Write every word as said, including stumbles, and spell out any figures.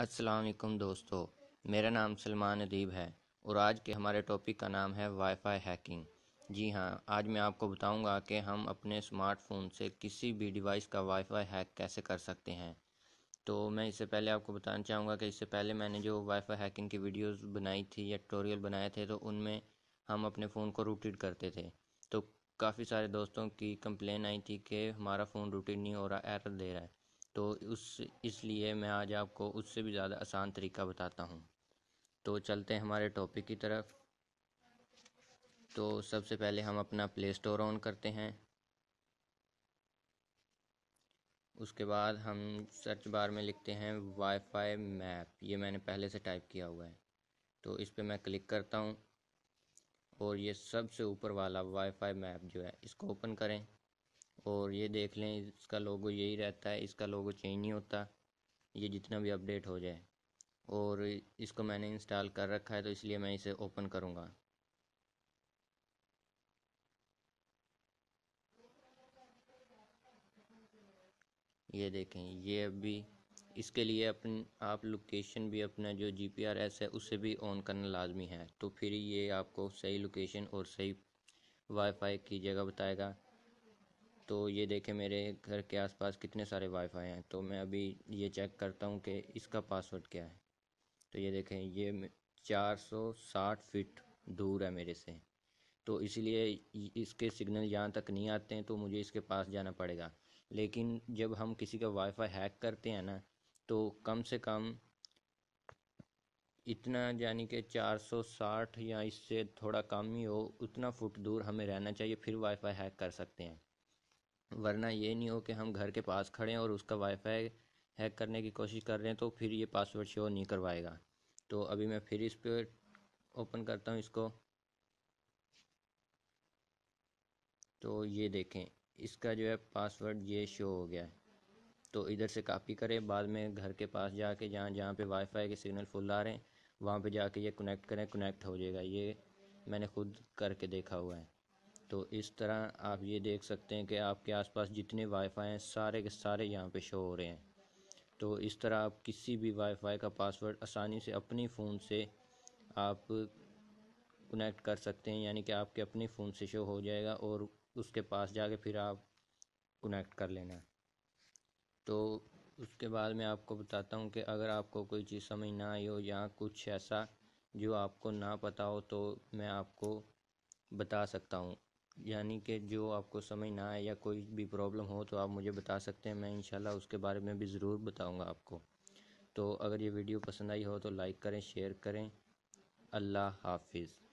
अस्सलाम वालेकुम दोस्तों, मेरा नाम सलमान अदीब है और आज के हमारे टॉपिक का नाम है वाईफाई हैकिंग। जी हाँ, आज मैं आपको बताऊंगा कि हम अपने स्मार्टफोन से किसी भी डिवाइस का वाईफाई हैक कैसे कर सकते हैं। तो मैं इससे पहले आपको बताना चाहूँगा कि इससे पहले मैंने जो वाईफाई हैकिंग की वीडियोस बनाई थी या ट्यूटोरियल बनाए थे तो उनमें हम अपने फ़ोन को रूटेड करते थे। तो काफ़ी सारे दोस्तों की कंप्लेन आई थी कि हमारा फ़ोन रूटेड नहीं हो रहा, एरर दे रहा है। तो उस इसलिए मैं आज आपको उससे भी ज़्यादा आसान तरीका बताता हूँ। तो चलते हैं हमारे टॉपिक की तरफ। तो सबसे पहले हम अपना प्ले स्टोर ऑन करते हैं। उसके बाद हम सर्च बार में लिखते हैं वाईफाई मैप। ये मैंने पहले से टाइप किया हुआ है, तो इस पर मैं क्लिक करता हूँ और ये सबसे ऊपर वाला वाईफाई मैप जो है इसको ओपन करें और ये देख लें, इसका लोगो यही रहता है, इसका लोगो चेंज नहीं होता, ये जितना भी अपडेट हो जाए। और इसको मैंने इंस्टॉल कर रखा है तो इसलिए मैं इसे ओपन करूँगा। ये देखें, ये अभी इसके लिए अपन आप लोकेशन भी अपना जो जी पी आर एस है उसे भी ऑन करना लाजमी है, तो फिर ये आपको सही लोकेशन और सही वाईफाई की जगह बताएगा। तो ये देखें, मेरे घर के आसपास कितने सारे वाईफाई हैं। तो मैं अभी ये चेक करता हूँ कि इसका पासवर्ड क्या है। तो ये देखें, ये चार सौ साठ फीट दूर है मेरे से, तो इसीलिए इसके सिग्नल यहाँ तक नहीं आते हैं, तो मुझे इसके पास जाना पड़ेगा। लेकिन जब हम किसी का वाईफाई हैक करते हैं ना, तो कम से कम इतना, यानी कि चार सौ साठ या इससे थोड़ा कम ही हो, उतना फुट दूर हमें रहना चाहिए, फिर वाईफाई हैक कर सकते हैं। वरना ये नहीं हो कि हम घर के पास खड़े हैं और उसका वाईफाई हैक करने की कोशिश कर रहे हैं, तो फिर ये पासवर्ड शो नहीं करवाएगा। तो अभी मैं फिर इस पर ओपन करता हूँ इसको। तो ये देखें, इसका जो है पासवर्ड ये शो हो गया है। तो इधर से कॉपी करें, बाद में घर के पास जाके जहाँ जहाँ पे वाईफाई के सिग्नल फुल आ रहे हैं वहाँ पे जाके ये कनेक्ट करें, कनेक्ट हो जाएगा। ये मैंने खुद करके देखा हुआ है। तो इस तरह आप ये देख सकते हैं कि आपके आसपास जितने वाईफाई हैं सारे के सारे यहाँ पे शो हो रहे हैं। तो इस तरह आप किसी भी वाईफाई का पासवर्ड आसानी से अपने फ़ोन से आप कनेक्ट कर सकते हैं, यानी कि आपके अपने फ़ोन से शो हो जाएगा और उसके पास जाके फिर आप कनेक्ट कर लेना। तो उसके बाद मैं आपको बताता हूँ कि अगर आपको कोई चीज़ समझ ना आई हो या कुछ ऐसा जो आपको ना पता हो तो मैं आपको बता सकता हूँ, यानी कि जो आपको समझ ना आए या कोई भी प्रॉब्लम हो तो आप मुझे बता सकते हैं, मैं इंशाल्लाह उसके बारे में भी ज़रूर बताऊंगा आपको। तो अगर ये वीडियो पसंद आई हो तो लाइक करें, शेयर करें। अल्लाह हाफिज़।